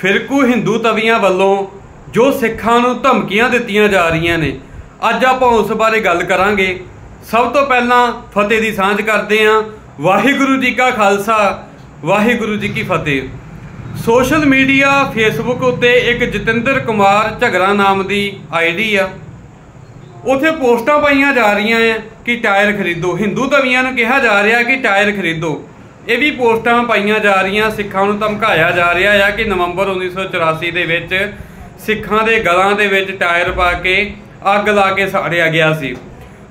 ਫਿਰਕੂ ਹਿੰਦੂ ਤਵੀਆਂ ਵੱਲੋਂ जो सिखा धमकियां दित्तियां जा रही ने, अज आप उस बारे गल करांगे। सब तो पहला फतेह की सांझ करते हैं। वाहिगुरु जी का खालसा, वाहिगुरु जी की फतेह। सोशल मीडिया फेसबुक उत्ते एक जतिंदर कुमार झगरा नाम की आईडी आ, उत्थे पोस्टां पाईयां जा रही हैं कि टायर खरीदो। हिंदू धवियां नूं कहा जा रहा कि टायर खरीदो। ये भी पोस्टां पाईयां जा रही, सिखा धमकाया जा रहा है कि नवंबर 1984 के सिखा के गलों के टायर पा के अग ला के साड़िया गया सी।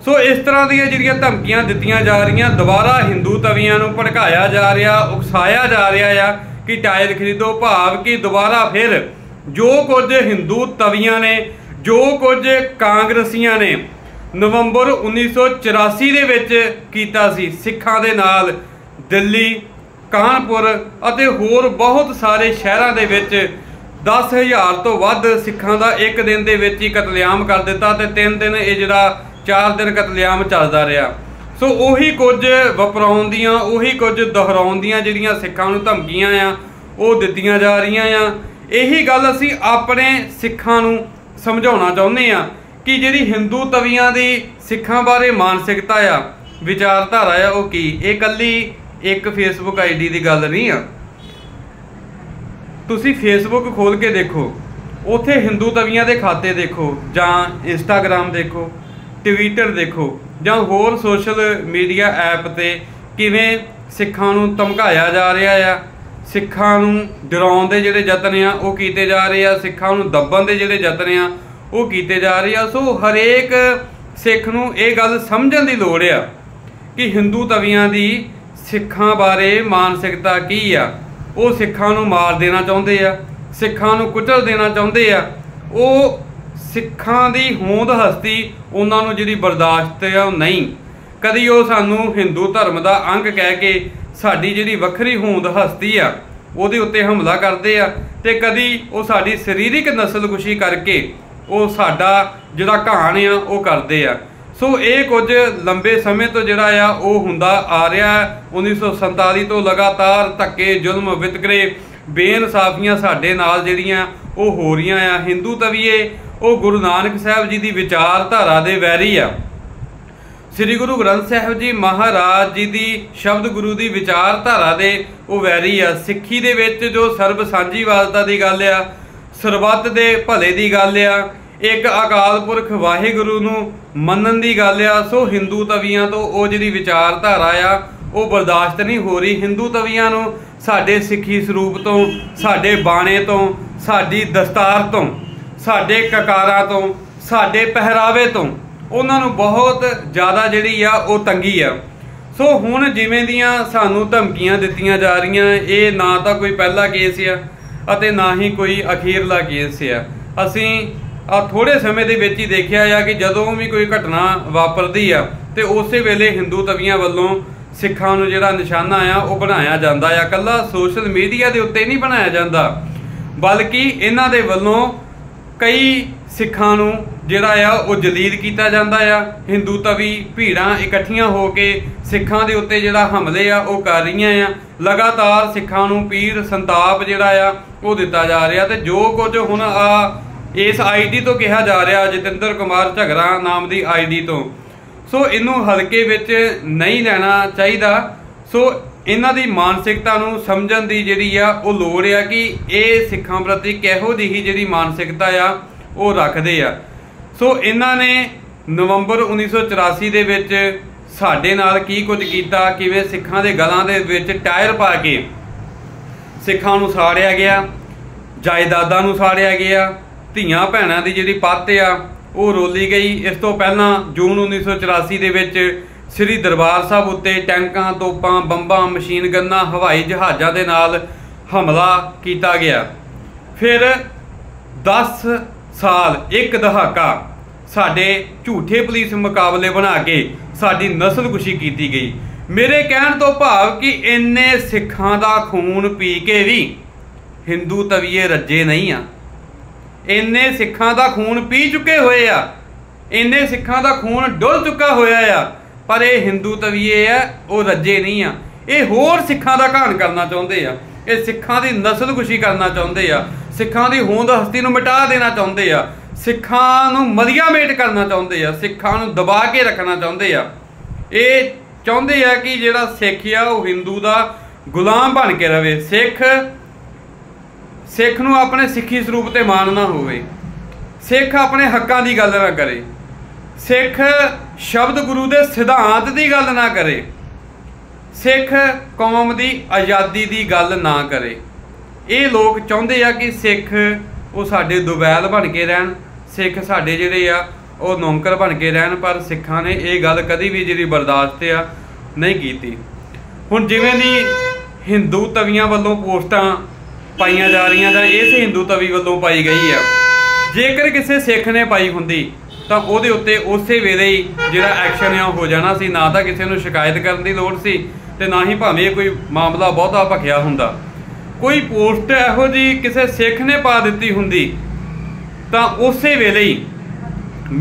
सो इस तरह दीयां धमकियां दित्तियां जा रही, दोबारा हिंदू तवियां नूं भड़काया जा रहा, उकसाया जा रहा है कि टायर खरीदो। भाव कि दोबारा फिर जो कुछ हिंदू तवियां ने, जो कुछ कांग्रसियां ने नवंबर 1984 दे विच कीता सी, सिखां दे नाल दिल्ली, कानपुर अते होर बहुत सारे शहरां दे विच 10,000 तो वध सिखां दा एक दिन दे विच ही कतलेआम कर दिता ते 3 दिन ये जिहड़ा 4 दिन कतलेआम चलदा रहा। सो उही कुछ वपराउंदियां, उही कुछ दोहराउंदियां जिहड़ियां सिखां नूं धमकियां आ वो दित्तियां जा रही आ। यही गल असीं अपने सिखां नूं समझाउणा चाहुंदे आ कि जिहड़ी हिंदू तवियां दी सिखां बारे मानसिकता आ, विचारधारा आ, वो की इह कल्ली एक फेसबुक आईडी दी गल नहीं आ। तुसी फेसबुक खोल के देखो, उत्थे हिंदू तवियां दे खाते देखो, जां इंस्टाग्राम देखो, ट्विटर देखो, जां होर सोशल मीडिया ऐप ते किवें सिखां नूं धमकाया जा रहा है, सिखां नूं डराउण दे जिहड़े यतन आ वो कीते जा रहे आ, सिखां नूं दबण दे जिहड़े यतन आ वो कीते जा रहे आ। सो हरेक सिख नूं इह गल समझण दी लोड़ आ कि हिंदू तवियां दी सिखां बारे मानसिकता की आ। वो सिखा मार देना चाहते आ, सिखा कुचल देना चाहते आ, वो सिखा की होंद हस्ती उन्होंने जी बर्दाश्त नहीं। कभी वो सानू हिंदू धर्म का अंग कह के साड़ी जी वक्री होंद हस्ती आ उहदे उत्ते हमला करते आ, तो कभी वो साड़ी शरीरिक नस्लकुशी करके वो साडा जिहड़ा घाण आ वो करते आ। सो ये कुछ लंबे समय तो जिहड़ा आ वो हुंदा आ रहा है। 1947 तो लगातार धक्के, जुल्म, वितकरे, बेइनसाफियां साडे नाल जिहड़ियां वो हो रही आ। हिंदू तवीए वो गुरु नानक साहब जी की विचारधारा दे वैरी आ। श्री गुरु ग्रंथ साहब जी महाराज जी की शब्द गुरु की विचारधारा दे वो वैरी आ। सिक्खी दे विच जो सर्ब सांझीवालता की गल आ, सरबत दे भले की गल आ, एक अकाल पुरख वाहिगुरू नूं मन्नण दी गल आ। सो हिंदू तवियां तो वो जिहड़ी विचारधारा आ वो बर्दाश्त नहीं हो रही। हिंदू तवियां नूं साडे सिक्खी सरूप तो, साडे बाणे तो, साडी दस्तार तो, साडे ककारां तो, साडे पहरावे तो उन्हां नूं बहुत ज़्यादा जिहड़ी आ वो तंगी आ। सो हुण जिवें दियां सानूं धमकियां दित्तियां जा रहीआं, इह ना तां कोई पहला केस आ अते ना ही कोई अखीरला केस आ। असीं थोड़े समय के ही देखा आ कि जदों भी कोई घटना वापरती आ तो उस वेले हिंदू तवियां वालों सिखा जो निशाना आ वह बनाया जाता है। कला सोशल मीडिया के उत्ते नहीं बनाया जाता, बल्कि इन्हों के वालों कई सिखा जो जलील किया जाता है। हिंदू तवी भीड़ा इकट्ठिया हो के सिखा के उत्ते जो हमले आ वह कर रही आ। लगातार सिखा पीर संताप जोड़ा आ वह दिता जा रहा। तो जो कुछ हुण आ इस आई डी तो कहा जा रहा, जतिंदर कुमार झगरा नाम की आई डी तो, सो इनू हल्के विच नहीं लेना चाहिए। सो इन्हां दी मानसिकता नू समझण दी जिहड़ी आ ओह लोड़ आ कि ये सिखां प्रति किहो जी ही जिहड़ी मानसिकता आ वह रखदे आ। सो इन्हां ने नवंबर 1984 दे विच साडे नाल की कुछ कीता, किवें सिखां दे गलां दे विच टायर पा के सिखां नू साड़िया गया, जायदादां नू साड़िया गया, ਧੀਆਂ ਭੈਣਾਂ ਦੀ ਜਿਹੜੀ ਪੱਤ ਆ ਉਹ ਰੋਲੀ ਗਈ। ਇਸ ਤੋਂ ਪਹਿਲਾਂ ਜੂਨ 1984 ਦੇ ਵਿੱਚ ਸ੍ਰੀ ਦਰਬਾਰ ਸਾਹਿਬ ਉੱਤੇ ਟੈਂਕਾਂ, ਤੋਪਾਂ, ਬੰਬਾਂ, ਮਸ਼ੀਨ ਗੰਨਾਂ, ਹਵਾਈ ਜਹਾਜ਼ਾਂ ਦੇ ਨਾਲ ਹਮਲਾ ਕੀਤਾ ਗਿਆ। ਫਿਰ 10 ਸਾਲ, ਇੱਕ ਦਹਾਕਾ ਸਾਡੇ ਝੂਠੇ ਪੁਲਿਸ ਮੁਕਾਬਲੇ ਬਣਾ ਕੇ ਸਾਡੀ ਨਸਲਕੁਸ਼ੀ ਕੀਤੀ ਗਈ। ਮੇਰੇ ਕਹਿਣ ਤੋਂ ਭਾਵ ਕਿ ਇੰਨੇ ਸਿੱਖਾਂ ਦਾ ਖੂਨ ਪੀ ਕੇ ਵੀ ਹਿੰਦੂ ਤਵੀਏ ਰੱਜੇ ਨਹੀਂ ਆ। इन्ने सिखा का खून पी चुके हुए आ, इन्ने सिखा का खून डुल चुका होया आ, पर हिंदू तवीए आ वो रज्जे नहीं आ। ਇਹ ਹੋਰ ਸਿੱਖਾਂ ਦਾ ਘਾਣ ਕਰਨਾ ਚਾਹੁੰਦੇ ਆ, ਇਹ ਸਿੱਖਾਂ ਦੀ ਨਸਲਕੁਸ਼ੀ ਕਰਨਾ ਚਾਹੁੰਦੇ ਆ, ਸਿੱਖਾਂ ਦੀ ਹੋਂਦ ਹਸਤੀ ਨੂੰ ਮਿਟਾ ਦੇਣਾ ਚਾਹੁੰਦੇ ਆ, ਸਿੱਖਾਂ ਨੂੰ ਮਧਿਆਮੇਟ ਕਰਨਾ ਚਾਹੁੰਦੇ ਆ, ਸਿੱਖਾਂ ਨੂੰ ਦਬਾ ਕੇ ਰੱਖਣਾ ਚਾਹੁੰਦੇ ਆ। ਇਹ ਚਾਹੁੰਦੇ ਆ ਕਿ ਜਿਹੜਾ ਸਿੱਖ ਆ ਉਹ ਹਿੰਦੂ ਦਾ ਗੁਲਾਮ ਬਣ ਕੇ ਰਵੇ, ਸਿੱਖ ਨੂੰ ਆਪਣੇ ਸਿੱਖੀ ਸਰੂਪ ਤੇ ਮਾਣ ਨਾ ਹੋਵੇ, ਸਿੱਖ ਆਪਣੇ ਹੱਕਾਂ ਦੀ ਗੱਲ ਨਾ ਕਰੇ, ਸਿੱਖ ਸ਼ਬਦ ਗੁਰੂ ਦੇ ਸਿਧਾਂਤ ਦੀ ਗੱਲ ਨਾ ਕਰੇ, ਸਿੱਖ ਕੌਮ ਦੀ ਆਜ਼ਾਦੀ ਦੀ ਗੱਲ ਨਾ ਕਰੇ। ਇਹ ਲੋਕ ਚਾਹੁੰਦੇ ਆ ਕਿ ਸਿੱਖ ਉਹ ਸਾਡੇ ਦੁਬੈਲ ਬਣ ਕੇ ਰਹਿਣ, ਸਿੱਖ ਸਾਡੇ ਜਿਹੜੇ ਆ ਉਹ ਨੌਕਰ ਬਣ ਕੇ ਰਹਿਣ, ਪਰ ਸਿੱਖਾਂ ਨੇ ਇਹ ਗੱਲ ਕਦੀ ਵੀ ਜਿਹੜੀ ਬਰਦਾਸ਼ਤ ਆ ਨਹੀਂ ਕੀਤੀ। ਹੁਣ ਜਿਵੇਂ ਦੀ ਹਿੰਦੂ ਤਵੀਆਂ ਵੱਲੋਂ ਪੋਸਟਾਂ ਪਾਈਆਂ ਜਾ ਰਹੀਆਂ ਜਾਂ ਇਸ ਹਿੰਦੂ ਤਵੀ ਵੱਲੋਂ ਪਾਈ ਗਈ ਆ, ਜੇਕਰ ਕਿਸੇ ਸਿੱਖ ਨੇ ਪਾਈ ਹੁੰਦੀ ਤਾਂ ਉਹਦੇ ਉੱਤੇ ਉਸੇ ਵੇਲੇ ਹੀ ਜਿਹੜਾ ਐਕਸ਼ਨ ਆ ਹੋ ਜਾਣਾ ਸੀ, ਨਾ ਤਾਂ ਕਿਸੇ ਨੂੰ ਸ਼ਿਕਾਇਤ ਕਰਨ ਦੀ ਲੋੜ ਸੀ ਤੇ ਨਾ ਹੀ ਭਾਵੇਂ ਕੋਈ ਮਾਮਲਾ ਬਹੁਤਾ ਭਖਿਆ ਹੁੰਦਾ। ਕੋਈ ਪੋਸਟ ਇਹੋ ਜਿਹੀ ਕਿਸੇ ਸਿੱਖ ਨੇ ਪਾ ਦਿੱਤੀ ਹੁੰਦੀ ਤਾਂ ਉਸੇ ਵੇਲੇ ਹੀ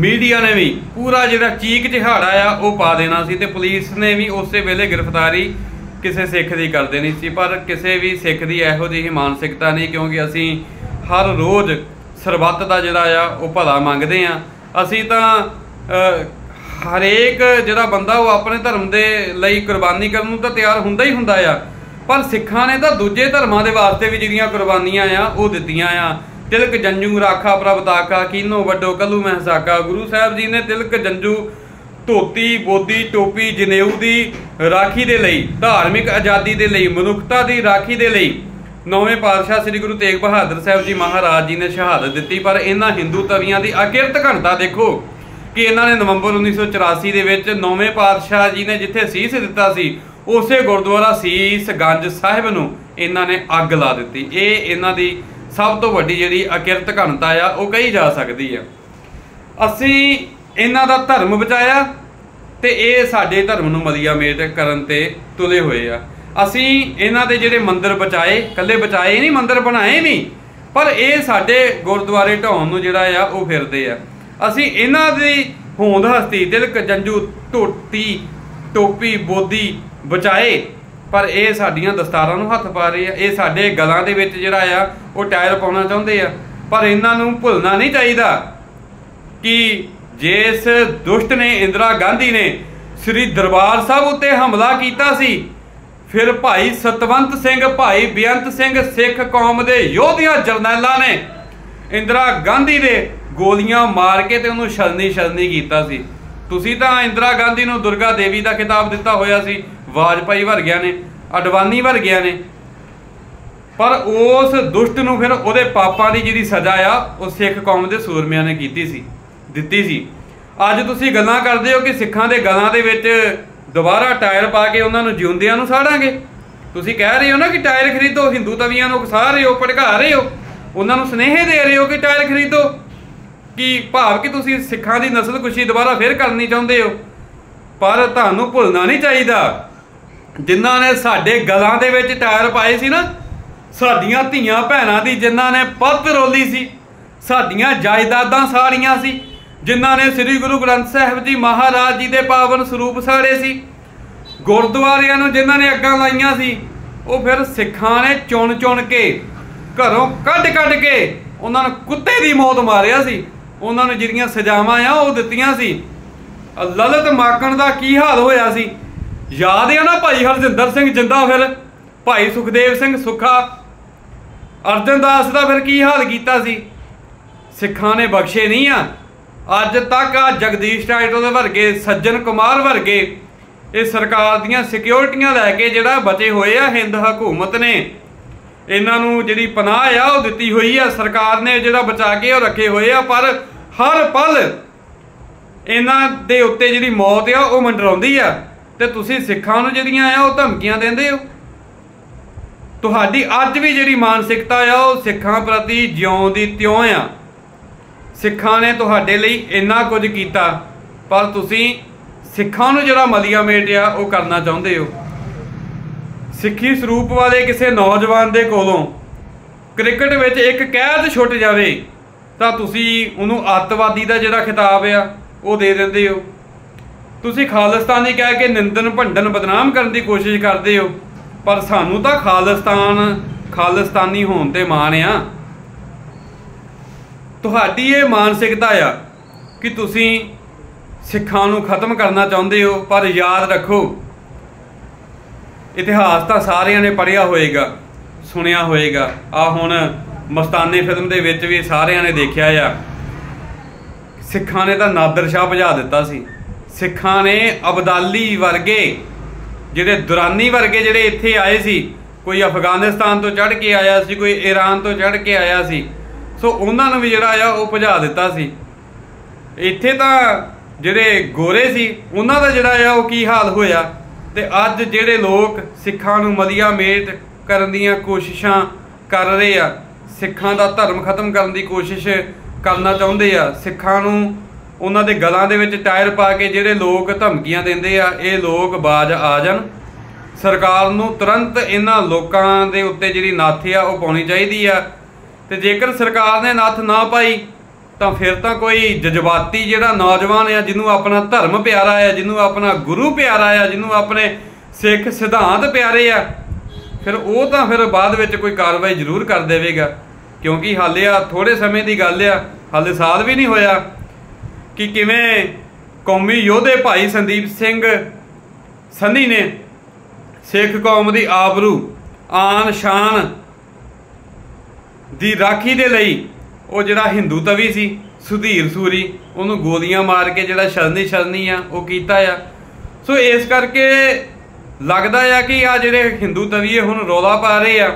ਮੀਡੀਆ ਨੇ ਵੀ ਪੂਰਾ ਜਿਹੜਾ ਚੀਕ ਚਿਹਾੜਾ ਆ ਉਹ ਪਾ ਦੇਣਾ ਸੀ ਤੇ ਪੁਲਿਸ ਨੇ ਵੀ ਉਸੇ ਵੇਲੇ ਗ੍ਰਿਫਤਾਰੀ ਕਿਸੇ ਸਿੱਖ ਦੀ ਕਰ ਦੇਣੀ ਸੀ। ਪਰ ਕਿਸੇ ਵੀ ਸਿੱਖ ਦੀ ਇਹੋ ਜਿਹੀ ਮਾਨਸਿਕਤਾ ਨਹੀਂ, ਕਿਉਂਕਿ ਅਸੀਂ ਹਰ ਰੋਜ਼ ਸਰਬੱਤ ਦਾ ਜਿਹੜਾ ਆ ਉਹ ਭਲਾ ਮੰਗਦੇ ਹਾਂ। ਅਸੀਂ ਤਾਂ ਹਰੇਕ ਜਿਹੜਾ ਬੰਦਾ ਉਹ ਆਪਣੇ ਧਰਮ ਦੇ ਲਈ ਕੁਰਬਾਨੀ ਕਰਨ ਨੂੰ ਤਾਂ ਤਿਆਰ ਹੁੰਦਾ ਹੀ ਹੁੰਦਾ ਆ, ਪਰ ਸਿੱਖਾਂ ਨੇ ਤਾਂ ਦੂਜੇ ਧਰਮਾਂ ਦੇ ਵਾਸਤੇ ਵੀ ਜਿਹੜੀਆਂ ਕੁਰਬਾਨੀਆਂ ਆ ਉਹ ਦਿੱਤੀਆਂ ਆ। ਤਿਲਕ ਜੰਜੂ ਰਾਖਾ ਪ੍ਰਭਤਾਕਾ ਕੀਨੋ ਵੱਡੋ ਕੱਲੂ ਮਹਿਸਾਕਾ। ਗੁਰੂ ਸਾਹਿਬ ਜੀ ਨੇ ਤਿਲਕ ਜੰਜੂ ਧੋਤੀ ਬੋਦੀ ਟੋਪੀ ਜਨੇਊ ਦੀ ਰਾਖੀ ਦੇ ਲਈ, ਧਾਰਮਿਕ ਆਜ਼ਾਦੀ ਦੇ ਲਈ, ਮਨੁੱਖਤਾ ਦੀ ਰਾਖੀ ਦੇ ਲਈ ਨੌਵੇਂ ਪਾਤਸ਼ਾਹ ਸ੍ਰੀ ਗੁਰੂ ਤੇਗ ਬਹਾਦਰ ਸਾਹਿਬ ਜੀ ਮਹਾਰਾਜ ਜੀ ਨੇ ਸ਼ਹਾਦਤ ਦਿੱਤੀ। ਪਰ ਇਹਨਾਂ ਹਿੰਦੂ ਤਵੀਆਂ ਦੀ ਅਕਿਰਤ ਘਣਤਾ ਦੇਖੋ ਕਿ ਇਹਨਾਂ ਨੇ ਨਵੰਬਰ 1984 ਦੇ ਵਿੱਚ ਨੌਵੇਂ ਪਾਤਸ਼ਾਹ ਜੀ ਨੇ ਜਿੱਥੇ ਸੀਸ ਦਿੱਤਾ ਸੀ ਉਸੇ ਗੁਰਦੁਆਰਾ ਸੀਸ ਗੰਜ ਸਾਹਿਬ ਨੂੰ ਇਹਨਾਂ ਨੇ ਅੱਗ ਲਾ ਦਿੱਤੀ। ਇਹ ਇਹਨਾਂ ਦੀ ਸਭ ਤੋਂ ਵੱਡੀ ਜਿਹੜੀ ਅਕਿਰਤ ਘਣਤਾ ਆ ਉਹ ਕਹੀ ਜਾ ਸਕਦੀ ਆ। ਅਸੀਂ ਇਹਨਾਂ ਦਾ ਧਰਮ ਬਚਾਇਆ ਤੇ ਇਹ ਸਾਡੇ ਧਰਮ ਨੂੰ ਮਧਿਆਮੇਟ ਕਰਨ ਤੇ ਤੁਲੇ ਹੋਏ ਆ। ਅਸੀਂ ਇਹਨਾਂ ਦੇ ਜਿਹੜੇ ਮੰਦਿਰ ਬਚਾਏ, ਇਕੱਲੇ ਬਚਾਏ ਨਹੀਂ, ਮੰਦਿਰ ਬਣਾਏ ਨਹੀਂ, ਪਰ ਇਹ ਸਾਡੇ ਗੁਰਦੁਆਰੇ ਢਾਉਣ ਨੂੰ ਜਿਹੜਾ ਆ ਉਹ ਫਿਰਦੇ ਆ। ਅਸੀਂ ਇਹਨਾਂ ਦੀ ਹੋਂਦ ਹਸਤੀ ਤਿਲਕ ਜੰਜੂ ਧੋਤੀ ਟੋਪੀ ਬੋਦੀ ਬਚਾਏ, ਪਰ ਇਹ ਸਾਡੀਆਂ ਦਸਤਾਰਾਂ ਨੂੰ ਹੱਥ ਪਾ ਰਹੇ ਆ, ਇਹ ਸਾਡੇ ਗਲਾਂ ਦੇ ਵਿੱਚ ਜਿਹੜਾ ਆ ਉਹ ਟਾਇਰ ਪਾਉਣਾ ਚਾਹੁੰਦੇ ਆ। ਪਰ ਇਹਨਾਂ ਨੂੰ ਭੁੱਲਣਾ ਨਹੀਂ ਚਾਹੀਦਾ ਕਿ ਜਿਸ ਦੁਸ਼ਟ ਨੇ ਇੰਦਰਾ ਗਾਂਧੀ ਨੇ ਸ੍ਰੀ ਦਰਬਾਰ ਸਾਹਿਬ ਉੱਤੇ ਹਮਲਾ ਕੀਤਾ ਸੀ, ਫਿਰ ਭਾਈ ਸਤਵੰਤ ਸਿੰਘ, ਭਾਈ ਬੇਅੰਤ ਸਿੰਘ ਸਿੱਖ ਕੌਮ ਦੇ ਯੋਧਿਆਂ ਜਰਨੈਲਾਂ ਨੇ ਇੰਦਰਾ ਗਾਂਧੀ ਦੇ ਗੋਲੀਆਂ ਮਾਰ ਕੇ ਤੇ ਉਹਨੂੰ ਛਲਨੀ ਕੀਤਾ ਸੀ। ਤੁਸੀਂ ਤਾਂ ਇੰਦਰਾ ਗਾਂਧੀ ਨੂੰ ਦੁਰਗਾ ਦੇਵੀ ਦਾ ਖਿਤਾਬ ਦਿੱਤਾ ਹੋਇਆ ਸੀ, ਵਾਜਪਾਈ ਵਰਗਿਆਂ ਨੇ, ਅਡਵਾਨੀ ਵਰਗਿਆਂ ਨੇ, ਪਰ ਉਸ ਦੁਸ਼ਟ ਨੂੰ ਫਿਰ ਉਹਦੇ ਪਾਪਾਂ ਦੀ ਜਿਹੜੀ ਸਜ਼ਾ ਆ ਉਹ ਸਿੱਖ ਕੌਮ ਦੇ ਸੂਰਮਿਆਂ ਨੇ ਦਿੱਤੀ ਸੀ। ਅੱਜ ਤੁਸੀਂ ਗੱਲਾਂ ਕਰਦੇ ਹੋ ਕਿ ਸਿੱਖਾਂ ਦੇ ਗਲਾਂ ਦੇ ਵਿੱਚ ਦੁਬਾਰਾ ਟਾਇਰ ਪਾ ਕੇ ਉਹਨਾਂ ਨੂੰ ਜਿਉਂਦਿਆਂ ਨੂੰ ਸਾੜਾਂਗੇ। ਤੁਸੀਂ ਕਹਿ ਰਹੇ ਹੋ ਨਾ ਕਿ ਟਾਇਰ ਖਰੀਦੋ, ਹਿੰਦੂ ਤਵੀਆਂ ਨੂੰ ਉਕਸਾ ਰਹੇ ਹੋ, ਭੜਕਾ ਰਹੇ ਹੋ, ਉਹਨਾਂ ਨੂੰ ਸੁਨੇਹੇ ਦੇ ਰਹੇ ਹੋ ਕਿ ਟਾਇਰ ਖਰੀਦੋ, ਕਿ ਭਾਵ ਕਿ ਤੁਸੀਂ ਸਿੱਖਾਂ ਦੀ ਨਸਲਕੁਸ਼ੀ ਦੁਬਾਰਾ ਫਿਰ ਕਰਨੀ ਚਾਹੁੰਦੇ ਹੋ। ਪਰ ਤੁਹਾਨੂੰ ਭੁੱਲਣਾ ਨਹੀਂ ਚਾਹੀਦਾ ਜਿਨ੍ਹਾਂ ਨੇ ਸਾਡੇ ਗਲਾਂ ਦੇ ਵਿੱਚ ਟਾਇਰ ਪਾਏ ਸੀ ਨਾ, ਸਾਡੀਆਂ ਧੀਆਂ ਭੈਣਾਂ ਦੀ ਜਿਨ੍ਹਾਂ ਨੇ ਪੱਤ ਰੋਲੀ ਸੀ, ਸਾਡੀਆਂ ਜਾਇਦਾਦਾਂ ਸਾੜੀਆਂ ਸੀ, ਜਿਨ੍ਹਾਂ ਨੇ ਸ੍ਰੀ ਗੁਰੂ ਗ੍ਰੰਥ ਸਾਹਿਬ ਜੀ ਮਹਾਰਾਜ ਜੀ ਦੇ ਪਾਵਨ ਸਰੂਪ ਸਾੜੇ ਸੀ, ਗੁਰਦੁਆਰਿਆਂ ਨੂੰ ਜਿਨ੍ਹਾਂ ਨੇ ਅੱਗਾਂ ਲਾਈਆਂ ਸੀ, ਉਹ ਫਿਰ ਸਿੱਖਾਂ ਨੇ ਚੁਣ ਕੇ ਘਰੋਂ ਕੱਢ ਕੇ ਉਹਨਾਂ ਨੂੰ ਕੁੱਤੇ ਦੀ ਮੌਤ ਮਾਰਿਆ ਸੀ। ਉਹਨਾਂ ਨੂੰ ਜਿਹੜੀਆਂ ਸਜ਼ਾਵਾਂ ਆ ਉਹ ਦਿੱਤੀਆਂ ਸੀ। ਲਲਿਤ ਮਾਕਣ ਦਾ ਕੀ ਹਾਲ ਹੋਇਆ ਸੀ ਯਾਦ ਆ ਨਾ, ਭਾਈ ਹਰਜਿੰਦਰ ਸਿੰਘ ਜਿੰਦਾ, ਫਿਰ ਭਾਈ ਸੁਖਦੇਵ ਸਿੰਘ ਸੁੱਖਾ, ਅਰਜਨ ਦਾਸ ਦਾ ਫਿਰ ਕੀ ਹਾਲ ਕੀਤਾ ਸੀ। ਸਿੱਖਾਂ ਨੇ ਬਖਸ਼ੇ ਨਹੀਂ ਆ। ਅੱਜ ਤੱਕ ਆ ਜਗਦੀਸ਼ ਟਾਈਟਲਰ ਵਰਗੇ, ਸੱਜਨ ਕੁਮਾਰ ਵਰਗੇ, ਇਹ ਸਰਕਾਰ ਦੀਆਂ ਸਿਕਿਉਰਿਟੀਆਂ ਲੈ ਕੇ ਜਿਹੜਾ ਬਚੇ ਹੋਏ ਆ, ਹਿੰਦ ਹਕੂਮਤ ਨੇ ਇਹਨਾਂ ਨੂੰ ਜਿਹੜੀ ਪਨਾਹ ਆ ਉਹ ਦਿੱਤੀ ਹੋਈ ਆ, ਸਰਕਾਰ ਨੇ ਜਿਹੜਾ ਬਚਾ ਕੇ ਉਹ ਰੱਖੇ ਹੋਏ ਆ, ਪਰ ਹਰ ਪਲ ਇਹਨਾਂ ਦੇ ਉੱਤੇ ਜਿਹੜੀ ਮੌਤ ਆ ਉਹ ਮੰਡਰਾਉਂਦੀ ਆ। ਤੇ ਤੁਸੀਂ ਸਿੱਖਾਂ ਨੂੰ ਜਿਹੜੀਆਂ ਆ ਉਹ ਧਮਕੀਆਂ ਦਿੰਦੇ ਹੋ। ਤੁਹਾਡੀ ਅੱਜ ਵੀ ਜਿਹੜੀ ਮਾਨਸਿਕਤਾ ਆ ਉਹ ਸਿੱਖਾਂ ਪ੍ਰਤੀ ਜਿਉਂ ਦੀ ਤਿਉਂ ਆ। ਸਿੱਖਾਂ ਨੇ ਤੁਹਾਡੇ ਲਈ ਇੰਨਾ ਕੁਝ ਕੀਤਾ, ਪਰ ਤੁਸੀਂ ਸਿੱਖਾਂ ਨੂੰ ਜਿਹੜਾ ਮਲੀਆਮੇਟ ਆ ਉਹ ਕਰਨਾ ਚਾਹੁੰਦੇ ਹੋ। ਸਿੱਖੀ ਸਰੂਪ ਵਾਲੇ ਕਿਸੇ ਨੌਜਵਾਨ ਦੇ ਕੋਲੋਂ ਕ੍ਰਿਕਟ ਵਿੱਚ ਇੱਕ ਕੈਦ ਛੁੱਟ ਜਾਵੇ ਤਾਂ ਤੁਸੀਂ ਉਹਨੂੰ ਅੱਤਵਾਦੀ ਦਾ ਜਿਹੜਾ ਖਿਤਾਬ ਆ ਉਹ ਦੇ ਦਿੰਦੇ ਹੋ। तुसी खालिस्तान ही कह के निंदन भंडन बदनाम करने की कोशिश करते हो, पर सानू तो खालिस्तान खालिस्तानी होने ते माण आ। तुहाडी ये मानसिकता आ कि तुसी सिखां नूं खत्म करना चाहुंदे हो, पर याद रखो इतिहास तो सारियां ने पढ़िया होएगा, सुनिया होएगा। आ हुण मस्ताने फिल्म दे विच वी सारियां ने देखिया आ, सिखां ने तो नादिर शाह भजा दिता सी, सिखां ने अबदाली वर्गे जिहड़े दुरानी वर्गे जिहड़े इत्थे आए सी, कोई अफगानिस्तान तो चढ़ के आया सी, कोई ईरान तो चढ़ के आया सी, सो उन्होंने भी जोड़ा आ भजा दिता सी। इत्थे तो जोड़े गोरे सी उन्हों का जोड़ा आ की हाल होया, ते अज जोड़े लोग सिखां नूं मलिया मेट करन दीआं कोशिशां कर रहे आ, सिखां दा धर्म खत्म करन दी कोशिश करना चाहुंदे आ, सिखां नूं उन्हां दे गलां दे विच टायर पा के जोड़े लोग धमकियां देंदे आ, इह लोग बाज आ जाण। सरकार नूं तुरंत इन्हां लोकां दे उत्ते जिहड़ी नत्थ आ उह पाउणी चाहीदी आ, तो जेकर सरकार ने नत्थ ना पाई तो फिर तो कोई जज्बाती जिहड़ा नौजवान है, जिन्हों अपना धर्म प्यारा है, जिन्हों अपना गुरु प्यारा है, जिन्हों अपने सिख सिद्धांत प्यारे आ, फिर वो तो फिर बाद विच कोई कार्रवाई जरूर कर देगा। क्योंकि हाले आ थोड़े समय की गल आ, हाले साल भी नहीं होया कि किवें कौमी योधे भाई संदीप सिंह सन्नी ने सिख कौम की आबरू आन शान दी राखी दे लई वो जिहड़ा हिंदू तवी सी सुधीर सूरी उन्होंने गोलियां मार के जिहड़ा शरनी शरनी आ वो कीता आ। सो इस करके लगता है कि आ जिहड़े हिंदू तवीए हुण रौला पा रहे आ,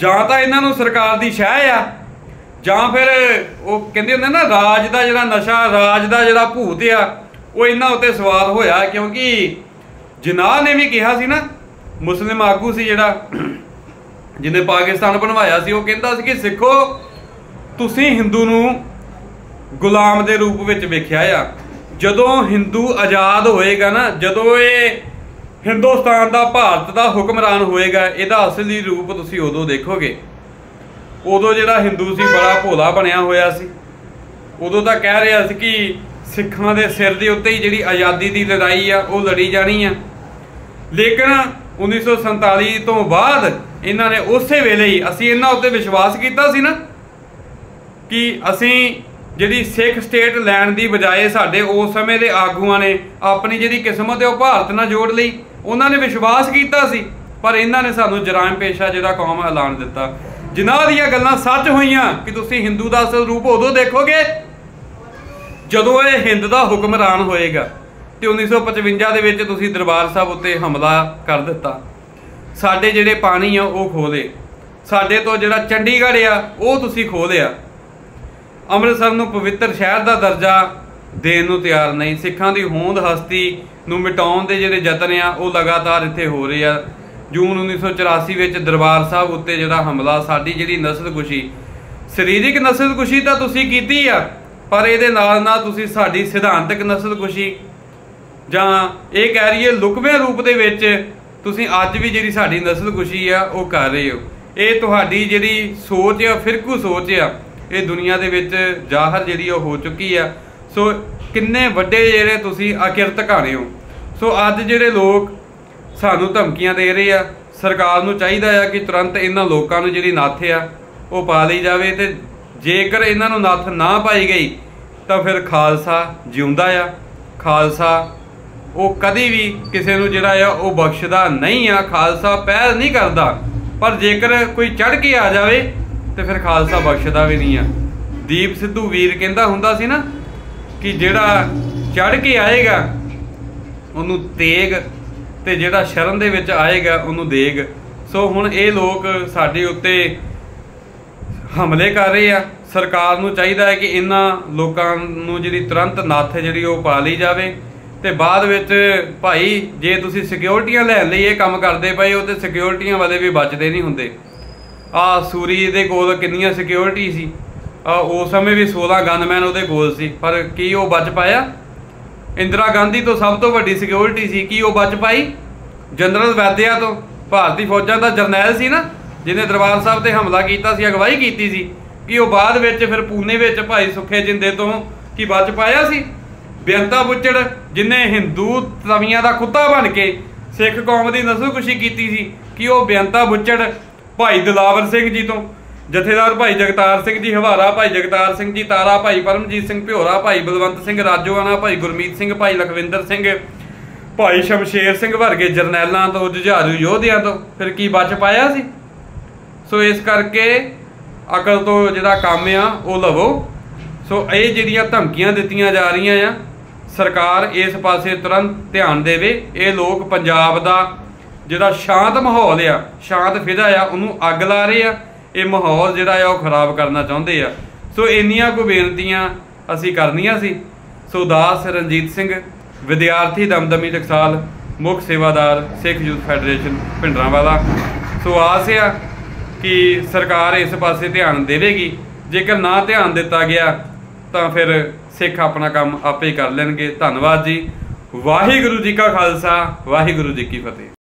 जां तां इन्हां नूं सरकार दी शह आ, जां फिर वो कहंदे हुंदे ना राज दा जिहड़ा नशा, राज दा जिहड़ा भूत आ वो इन्हां उत्ते सवाल होया। क्योंकि जिन्ना ने भी कहा सी ना, मुस्लिम आगू सी जिहड़ा जिन्हें पाकिस्तान बनवाया सी, वो कहता सी कि सिखो तुसी हिंदू नूं गुलाम दे रूप विच वेख्या आ, जदों हिंदू आज़ाद होएगा ना, जदों ये हिंदुस्तान का भारत का हुक्मरान होएगा, इहदा असली रूप तुसी उदों देखोगे। उदों जिहड़ा हिंदू सी बड़ा भोला बनिया होया सी, उदों तां कह रहा सी कि सिखां दे सिर दे उत्ते ही जिहड़ी आज़ादी की लड़ाई आ वो लड़ी जानी आ, लेकिन 1947 तो बाद इन्हां ने उस वेले ही असीं इन्हां उत्ते विश्वास कीता सी ना कि असीं जिहड़ी सिख स्टेट लैण दी बजाए साडे उस समय दे आगूआं ने अपनी जिहड़ी किस्मत है वो भारत नाल जोड़ लई, उन्हां ने विश्वास कीता सी, पर इन्हां ने सानूं जराइम पेशा जिहड़ा कौम ऐलान दिता। जिन्हां दीआं गल्लां सच होईआं कि तुसीं हिंदू दा असल रूप उदों देखोगे जदों ये हिंद दा हुक्मरान होएगा। तो 1955 दे विच तुसीं दरबार साहब उत्ते हमला कर दिता, साडे जिहड़े पानी आ वो खो ले, साडे तो जिहड़ा चंडीगढ़ आ वो तुसीं खो लिया, अमृतसर नूं पवित्र शहर दा दर्जा देण नूं तैयार नहीं। सिखां दी होंद हस्ती नूं मिटाउण दे जिहड़े जतन आ वो लगातार इत्थे हो रहे आ। जून 1984 विच दरबार साहब उत्ते जिहड़ा हमला, साडी जिहड़ी नस्लकुशी, सरीरिक नस्लकुशी तां तुसीं कीती आ, पर इहदे नाल नाल तुसीं साडी सिद्धांतक नस्लकुशी जां ये कह रही है लुकवें रूप दे विच तुसीं अज भी जिहड़ी साडी नस्लकुशी आ वो कर रहे हो। ये तुहाडी जिहड़ी सोच आ, फिरकू सोच आ, ये दुनिया दे विच जाहर जिहड़ी हो चुकी आ। सो किन्ने वड्डे जिहड़े तुसीं अकिरत घाने हो। सो अज जिहड़े लोग सानूं धमकियां दे रहे आ, सरकार नूं चाहीदा आ कि तुरंत इन्हां लोकां नूं जिहड़ी नत्थ आ वो पा लई जावे, ते जेकर इन्हां नूं नत्थ ना पाई गई तां फिर खालसा जिउंदा आ। खालसा वो कभी भी किसी को जोड़ा आ वो बख्शदा नहीं आ, खालसा पैर नहीं करता, पर जेकर कोई चढ़ के आ जाए तो फिर खालसा बख्शदा भी नहीं आ। दीप सिद्धू वीर कहता हुंदा सी ना कि जोड़ा चढ़ के आएगा उन्हों तेग, तो जोड़ा शरण दे विच आएगा उन्हों देग। सो हुण ये लोग साडे उत्ते हमले कर रहे आ। सरकार नूं चाहीदा है कि इन्हां लोकां नूं जिहड़ी तुरंत नत्थ जिहड़ी वो पा लई जावे, ते बाद विच भाई जे तुसीं सिक्योरिटियां लैण लई इह काम करदे पए हो ते सिक्योरिटियां वाले भी बचदे नहीं हुंदे। आ सूरी दे कोल कितनी सिक्योरिटी सी, उस समय भी 16 गनमैन उहदे कोल सी, पर की वो बच पाया? इंदिरा गांधी तो सब तो वड्डी सिक्योरिटी सी, की वो बच पाई? जनरल वैद्या तो, भारती फौजां दा जरनैल सी ना जिन्हें दरबार साहब ते हमला कीता सी, अगवाई कीती सी, कि वो बाद विच फिर पूने विच भाई सुखे जिंदे तो की बच पाया सी? ਬਿਆਂਤਾ ਬੁੱਚੜ ਜਿਨੇ ਹਿੰਦੂ ਤਵੀਆਂ ਦਾ ਕੁੱਤਾ ਬਣ ਕੇ ਸਿੱਖ ਕੌਮ ਦੀ ਨਸਲਕੁਸ਼ੀ ਕੀਤੀ ਸੀ ਕਿ ਉਹ ਬਿਆਂਤਾ ਬੁੱਚੜ ਭਾਈ ਦਿਲਾਵਰ ਸਿੰਘ ਜੀ ਤੋਂ, ਜਥੇਦਾਰ ਭਾਈ ਜਗਤਾਰ ਸਿੰਘ ਜੀ ਹਵਾਰਾ, ਭਾਈ ਜਗਤਾਰ ਸਿੰਘ ਜੀ ਤਾਰਾ, ਭਾਈ ਪਰਮਜੀਤ ਸਿੰਘ ਭਿਓਰਾ, ਭਾਈ ਬਲਵੰਤ ਸਿੰਘ ਰਾਜੋਆਣਾ, ਭਾਈ ਗੁਰਮੀਤ ਸਿੰਘ, ਭਾਈ ਲਖਵਿੰਦਰ ਸਿੰਘ, ਭਾਈ ਸ਼ਮਸ਼ੇਰ ਸਿੰਘ ਵਰਗੇ ਜਰਨੈਲਾਂ ਤੋਂ, ਜੁਝਾਰੂ ਯੋਧਿਆਂ ਤੋਂ ਫਿਰ ਕੀ ਬਚ ਪਾਇਆ ਸੀ। ਸੋ ਇਸ ਕਰਕੇ ਅਕਲ ਤੋਂ ਜਿਹੜਾ ਕੰਮ ਆ ਉਹ ਲਵੋ। ਸੋ ਇਹ ਜਿਹੜੀਆਂ ਧਮਕੀਆਂ ਦਿੱਤੀਆਂ ਜਾ ਰਹੀਆਂ ਆ, ਸਰਕਾਰ ਇਸ ਪਾਸੇ ਤੁਰੰਤ ਧਿਆਨ ਦੇਵੇ। ਇਹ ਲੋਕ ਪੰਜਾਬ ਦਾ ਜਿਹੜਾ ਸ਼ਾਂਤ ਮਾਹੌਲ ਆ, ਸ਼ਾਂਤ ਫਿਜ਼ਾ ਆ, ਉਹਨੂੰ ਅੱਗ ਲਾ ਰਹੇ ਆ। ਇਹ ਮਾਹੌਲ ਜਿਹੜਾ ਆ ਉਹ ਖਰਾਬ ਕਰਨਾ ਚਾਹੁੰਦੇ ਆ। ਸੋ ਇੰਨੀਆਂ ਕੁ ਬੇਨਤੀਆਂ ਅਸੀਂ ਕਰਨੀਆਂ ਸੀ। ਸੋ ਦਾਸ ਰਣਜੀਤ ਸਿੰਘ, ਵਿਦਿਆਰਥੀ ਦਮਦਮੀ ਟਕਸਾਲ, ਮੁੱਖ ਸੇਵਾਦਾਰ, ਸਿੱਖ ਯੂਥ ਫੈਡਰੇਸ਼ਨ ਭਿੰਡਰਾਂਵਾਲਾ। ਸੋ ਆਸ ਆ ਕਿ ਸਰਕਾਰ ਇਸ ਪਾਸੇ ਧਿਆਨ ਦੇਵੇਗੀ। ਜੇਕਰ ਨਾ ਧਿਆਨ ਦਿੱਤਾ ਗਿਆ ਤਾਂ ਫਿਰ ਸਿੱਖ ਆਪਣਾ ਕੰਮ ਆਪੇ ਕਰ ਲੈਣਗੇ। ਧੰਨਵਾਦ ਜੀ। ਵਾਹਿਗੁਰੂ ਜੀ ਕਾ ਖਾਲਸਾ, ਵਾਹਿਗੁਰੂ ਜੀ ਕੀ ਫਤਿਹ।